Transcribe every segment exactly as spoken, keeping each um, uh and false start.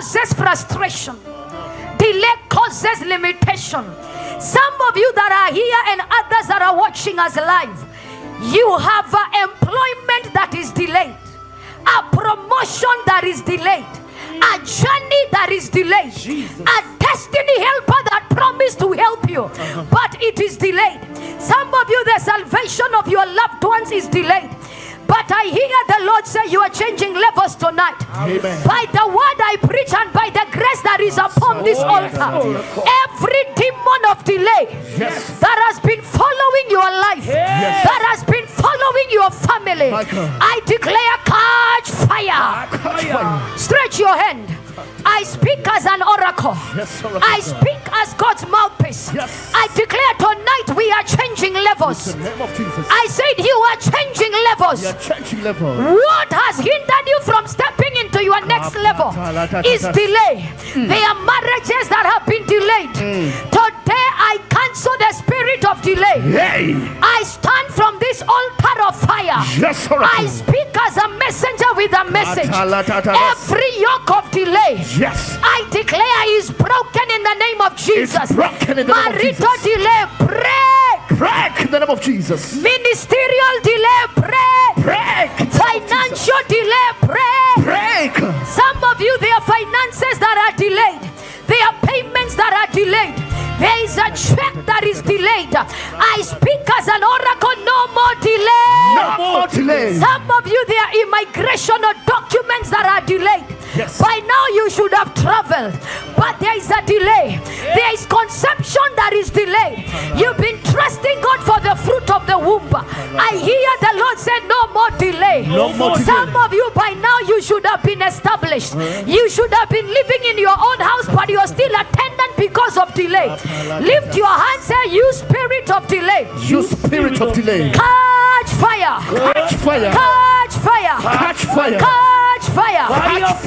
causes frustration. Delay causes limitation. Some of you that are here and others that are watching us live, you have an employment that is delayed, a promotion that is delayed, a journey that is delayed, Jesus. A destiny helper that promised to help you, uh-huh. but it is delayed. Some of you, the salvation of your loved ones is delayed. But I hear the Lord say you are changing levels tonight. Amen. By the word I preach and by the grace that is upon this altar, every demon of delay yes. that has been following your life, yes. that has been following your family, I declare catch fire. Stretch your hand. I speak as an oracle. Yes, oracle. I speak as God's mouthpiece. Yes. I declare tonight we are changing levels. I said you are changing levels. You are changing levels. What has hindered you from stepping into your next level is delay. Mm. There are marriages that have been delayed. Mm. Today I cancel the spirit of delay. Yay. I stand from this altar of fire. Yes, I speak as a messenger with a message. Every yoke of delay, yes, I declare is broken in the name of Jesus. Marital delay, break. Break in the name of Jesus. Ministerial delay, break. Break. Financial delay, break. Break. Some of you, there are finances that are delayed. There are payments that are delayed. There is a check that is delayed. I speak as an oracle, no more delay. No more delay. Some of you, there are immigration or documents that are delayed. Yes. By now you should have traveled, but there is a delay. There is conception that is delayed. You've been trusting God for the fruit of the womb. I hear the Lord say no more delay. No more delay. Some of you, by now you should have been established. You should have been living in your own house, but you're still a tenant because of delay. Lift your hands, say, you spirit of delay. You spirit of delay. Catch fire. Catch fire. Catch fire. Catch fire. Catch fire. Catch fire. Catch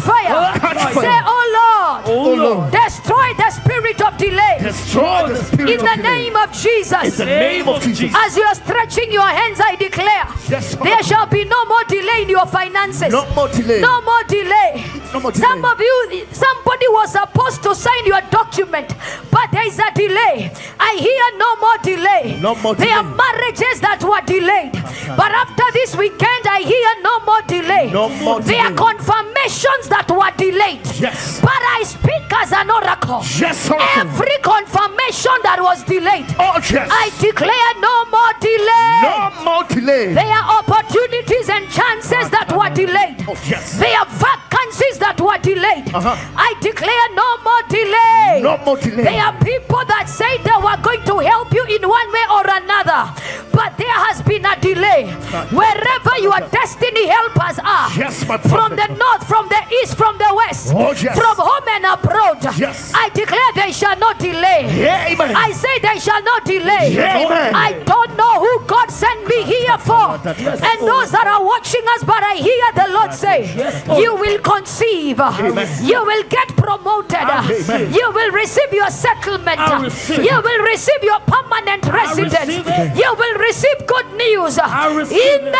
fire. Catch fire. Say, oh Lord, oh Lord, destroy the spirit of delay. Destroy the spirit in the name of Jesus. In the name of Jesus. As you are stretching your hands, I declare, yes, there shall be no more delay in your finances. No more delay. No more delay. No more delay. Some of you, somebody was supposed to sign your document, but there is a delay. I hear no more delay. No more delay. There are marriages that were delayed, but after this weekend, I hear no more delay. No more delay. There are confirmations that were delayed, yes, but I speak as an oracle. Yes, oracle. Every confirmation that was delayed, oh, yes, I declare no more delay. No more delay. There are opportunities and chances that were delayed. Oh, yes. There are vacancies that were delayed. Uh-huh. I declare no more delay. No more delay. There are people that say they were going to help you in one way or another, but there has been a delay. Wherever your destiny helpers are, yes, from the north, from the east, from the west, oh, yes, from home and abroad, yes, I declare they shall not delay. Yeah, amen. I say they shall not delay. Yeah, amen. I don't know who God sent me here for, yes, and those that are watching us, but I hear the Lord say, yes, you will conceive. Amen. You will get promoted. Amen. You will receive your settlement. Receive. You will receive your permanent residence. You will receive good news in the name,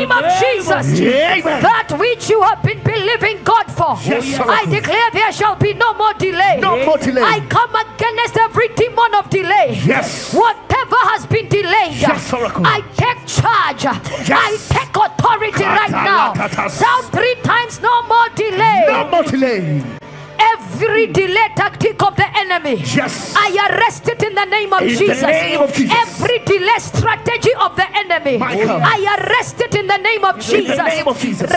in the name of Jesus. Of Jesus. That which you have been believing God for, yes, I declare there shall be no more delay. No more delay. I come against every demon of delay. Yes. Whatever has been delayed, yes, I take charge. Yes. I take authority right now. Down three times, no more delay. No more delay. Every delay tactic of the enemy, yes, I arrest it in the name of, in Jesus. The name of Jesus. Every delay strategy of the enemy, Michael, I arrest it in the name of in Jesus. The name of Jesus. You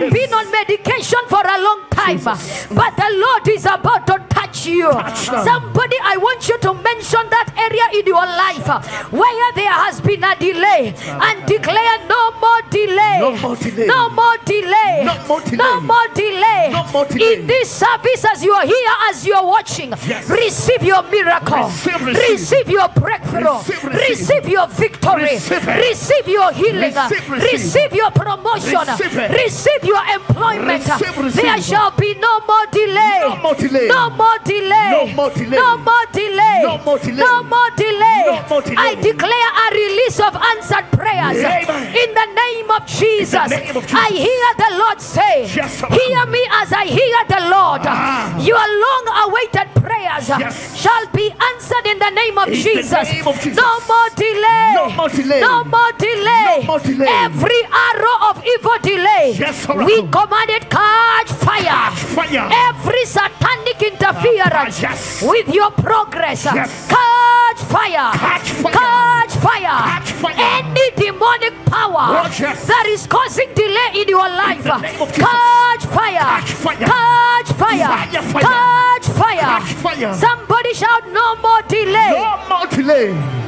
have been on medication for a long time, Jesus, but the Lord is about to touch you. Touch Somebody, I want you to mention that area in your life where there has been a delay, and declare no more delay. No more delay. No more delay. No more delay. No more delay. No more delay. In this service, as you are here, as you are watching, yes, receive your miracle. Receive, receive. Receive your breakthrough. Receive, receive. Receive your victory. Receive, receive your healing. Receive, receive. Receive your promotion. Receive, receive your employment. Receive, receive. There shall be no more delay. No more delay. No more delay. delay. No more delay. No more delay. No more delay. No more delay. No more delay. I declare a release of answered prayers. Amen. In the name of Jesus. Name of Jesus. I hear the Lord say, yes, hear me as I hear the Lord. Ah. Your long-awaited prayers yes. shall be answered in the name of, in Jesus. The name of Jesus. No more delay. No more delay. No more delay. No more delay. Every arrow of evil delay, yes, we command it, catch fire. Catch fire. Every satanic interference uh, uh, yes. with your progress, yes. catch fire. Catch fire. Catch fire. Catch fire. Any demonic power oh, yes. that is causing delay in your life, in catch fire. Catch fire. Catch fire. Fire, fire. Catch fire. Catch fire. Somebody shout, no more delay. No more delay.